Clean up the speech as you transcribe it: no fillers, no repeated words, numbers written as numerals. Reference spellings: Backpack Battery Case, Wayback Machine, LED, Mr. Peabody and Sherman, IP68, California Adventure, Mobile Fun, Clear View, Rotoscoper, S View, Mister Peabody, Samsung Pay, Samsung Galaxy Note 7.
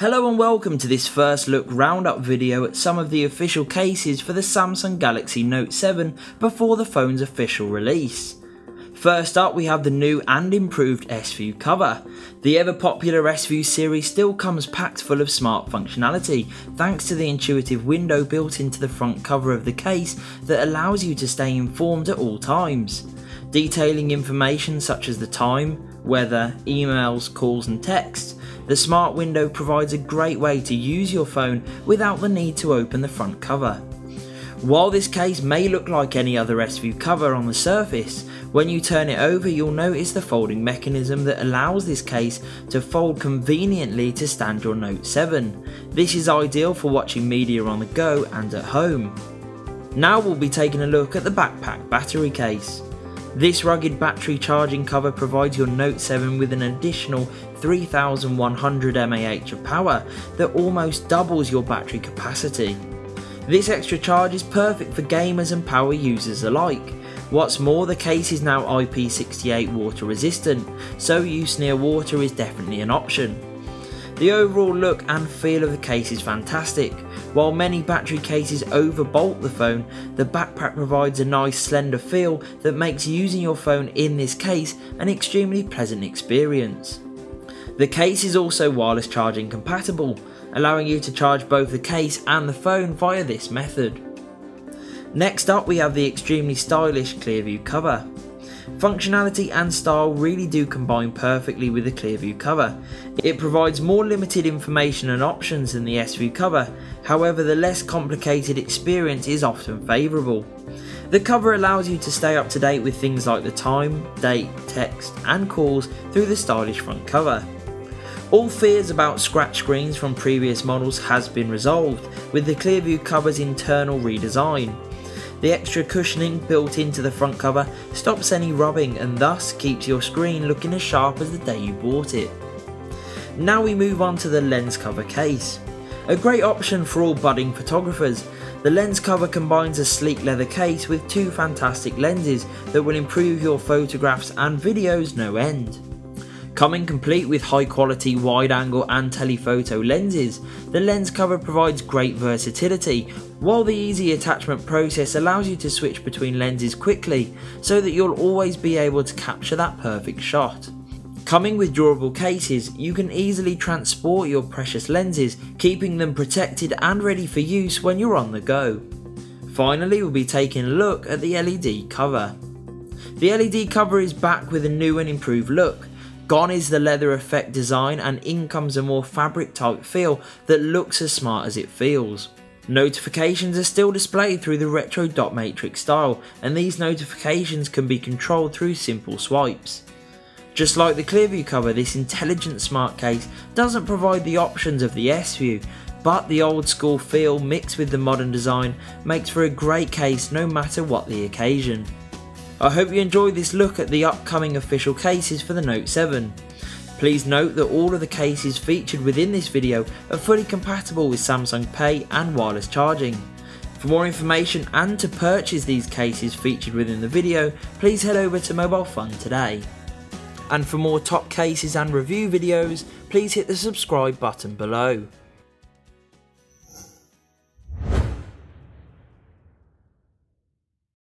Hello and welcome to this first look roundup video at some of the official cases for the Samsung Galaxy Note 7 before the phone's official release. First up, we have the new and improved S View cover. The ever popular S View series still comes packed full of smart functionality, thanks to the intuitive window built into the front cover of the case that allows you to stay informed at all times. Detailing information such as the time, weather, emails, calls and texts, the smart window provides a great way to use your phone without the need to open the front cover. While this case may look like any other S View cover on the surface, when you turn it over you'll notice the folding mechanism that allows this case to fold conveniently to stand your Note 7. This is ideal for watching media on the go and at home. Now we'll be taking a look at the Backpack Battery Case. This rugged battery charging cover provides your Note 7 with an additional 3100 mAh of power that almost doubles your battery capacity. This extra charge is perfect for gamers and power users alike. What's more, the case is now IP68 water resistant, so use near water is definitely an option. The overall look and feel of the case is fantastic. While many battery cases overbolt the phone, the backpack provides a nice slender feel that makes using your phone in this case an extremely pleasant experience. The case is also wireless charging compatible, allowing you to charge both the case and the phone via this method. Next up, we have the extremely stylish Clear View cover. Functionality and style really do combine perfectly with the Clear View cover. It provides more limited information and options than the S View cover, however the less complicated experience is often favourable. The cover allows you to stay up to date with things like the time, date, text and calls through the stylish front cover. All fears about scratch screens from previous models has been resolved with the Clear View cover's internal redesign. The extra cushioning built into the front cover stops any rubbing and thus keeps your screen looking as sharp as the day you bought it. Now we move on to the lens cover case. A great option for all budding photographers, the lens cover combines a sleek leather case with two fantastic lenses that will improve your photographs and videos no end. Coming complete with high quality wide angle and telephoto lenses, the lens cover provides great versatility, while the easy attachment process allows you to switch between lenses quickly so that you'll always be able to capture that perfect shot. Coming with durable cases, you can easily transport your precious lenses, keeping them protected and ready for use when you're on the go. Finally, we'll be taking a look at the LED cover. The LED cover is back with a new and improved look. Gone is the leather effect design and in comes a more fabric type feel that looks as smart as it feels. Notifications are still displayed through the retro dot matrix style, and these notifications can be controlled through simple swipes. Just like the Clear View cover, this intelligent smart case doesn't provide the options of the S View, but the old school feel mixed with the modern design makes for a great case no matter what the occasion. I hope you enjoyed this look at the upcoming official cases for the Note 7. Please note that all of the cases featured within this video are fully compatible with Samsung Pay and wireless charging. For more information and to purchase these cases featured within the video, please head over to Mobile Fun today. And for more top cases and review videos, please hit the subscribe button below.